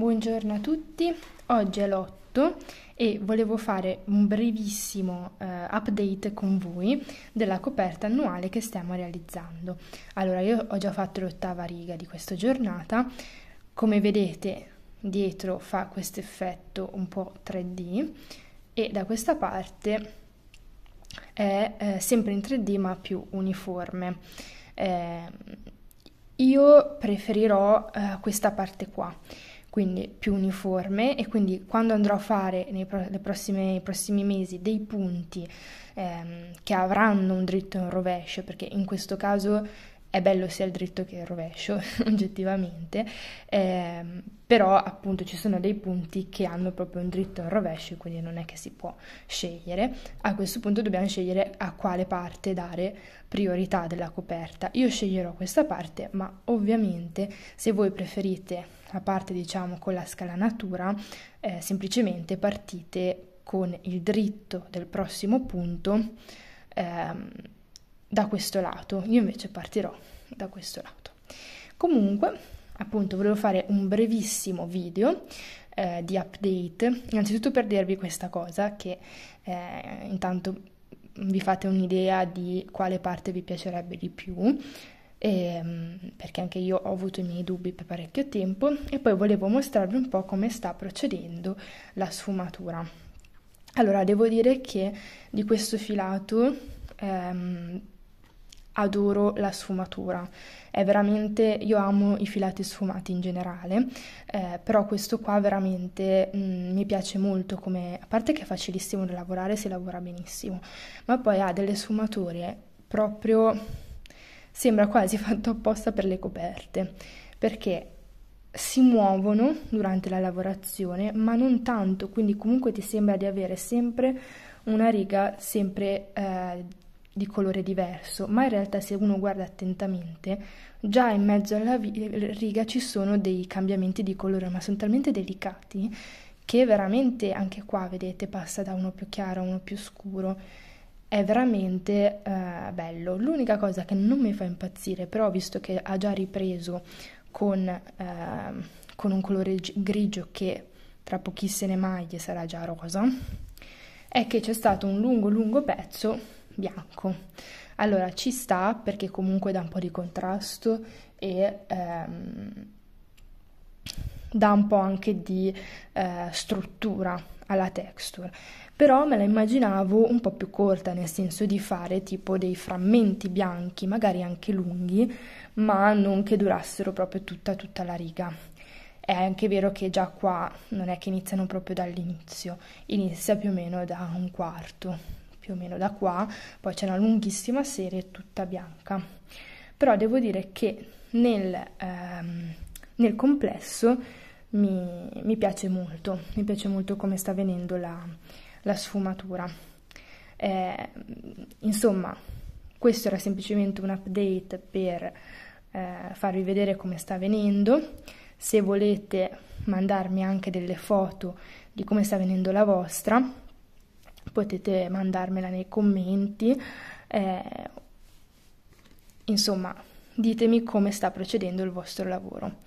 Buongiorno a tutti, oggi è l'8 e volevo fare un brevissimo update con voi della coperta annuale che stiamo realizzando. Allora, io ho già fatto l'ottava riga di questa giornata, come vedete dietro fa questo effetto un po' 3D e da questa parte è sempre in 3D ma più uniforme. Io preferirò questa parte qua, quindi più uniforme, e quindi quando andrò a fare nei prossimi mesi dei punti che avranno un dritto e un rovescio, perché in questo caso è bello sia il dritto che il rovescio oggettivamente, però appunto ci sono dei punti che hanno proprio un dritto e un rovescio, quindi non è che si può scegliere. A questo punto dobbiamo scegliere a quale parte dare priorità della coperta. Io sceglierò questa parte, ma ovviamente se voi preferite la parte diciamo con la scalanatura, semplicemente partite con il dritto del prossimo punto da questo lato. Io invece partirò da questo lato. Comunque, appunto, volevo fare un brevissimo video di update, innanzitutto per dirvi questa cosa, che intanto vi fate un'idea di quale parte vi piacerebbe di più, perché anche io ho avuto i miei dubbi per parecchio tempo, e poi volevo mostrarvi un po' come sta procedendo la sfumatura. Allora, devo dire che di questo filato adoro la sfumatura, è veramente, io amo i filati sfumati in generale, però questo qua veramente mi piace molto, come, a parte che è facilissimo da lavorare, si lavora benissimo, ma poi ha delle sfumature proprio, sembra quasi fatto apposta per le coperte, perché si muovono durante la lavorazione ma non tanto, quindi comunque ti sembra di avere sempre una riga sempre di colore diverso, ma in realtà se uno guarda attentamente già in mezzo alla riga ci sono dei cambiamenti di colore, ma sono talmente delicati che veramente anche qua vedete passa da uno più chiaro a uno più scuro, è veramente bello. L'unica cosa che non mi fa impazzire, però visto che ha già ripreso con un colore grigio che tra pochissime maglie sarà già rosa, è che c'è stato un lungo pezzo bianco. Allora ci sta, perché comunque dà un po' di contrasto e dà un po' anche di struttura alla texture, però me la immaginavo un po' più corta, nel senso di fare tipo dei frammenti bianchi, magari anche lunghi, ma non che durassero proprio tutta la riga. È anche vero che già qua non è che iniziano proprio dall'inizio, inizia più o meno da un quarto, più o meno da qua, poi c'è una lunghissima serie tutta bianca, però devo dire che nel complesso mi piace molto, come sta venendo la sfumatura. Insomma, questo era semplicemente un update per farvi vedere come sta venendo. Se volete mandarmi anche delle foto di come sta venendo la vostra, potete mandarmela nei commenti, insomma ditemi come sta procedendo il vostro lavoro.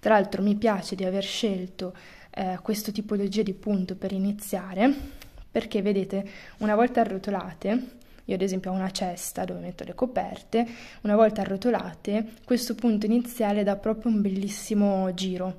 Tra l'altro mi piace di aver scelto questo tipologia di punto per iniziare, perché vedete, una volta arrotolate, io ad esempio ho una cesta dove metto le coperte, una volta arrotolate questo punto iniziale dà proprio un bellissimo giro,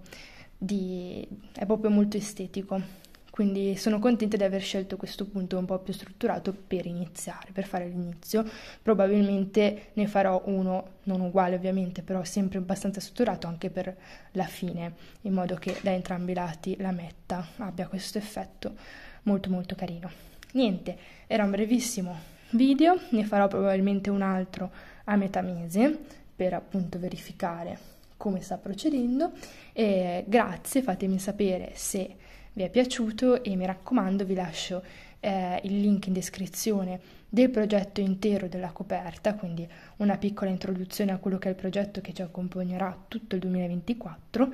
è proprio molto estetico. Quindi sono contenta di aver scelto questo punto un po' più strutturato per iniziare, per fare l'inizio. Probabilmente ne farò uno, non uguale ovviamente, però sempre abbastanza strutturato anche per la fine, in modo che da entrambi i lati la metta abbia questo effetto molto carino. Niente, era un brevissimo video, ne farò probabilmente un altro a metà mese per appunto verificare come sta procedendo. E grazie, fatemi sapere se vi è piaciuto e mi raccomando vi lascio il link in descrizione del progetto intero della coperta, quindi una piccola introduzione a quello che è il progetto che ci accompagnerà tutto il 2024,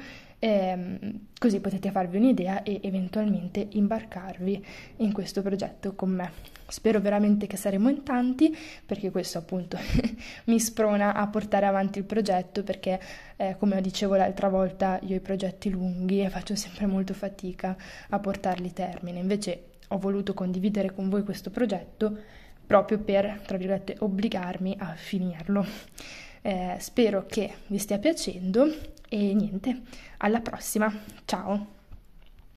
così potete farvi un'idea e eventualmente imbarcarvi in questo progetto con me. Spero veramente che saremo in tanti, perché questo appunto mi sprona a portare avanti il progetto, perché come dicevo l'altra volta, io i progetti lunghi faccio sempre molto fatica a portarli a termine. Invece ho voluto condividere con voi questo progetto proprio per, tra virgolette, obbligarmi a finirlo. Spero che vi stia piacendo e niente, alla prossima, ciao!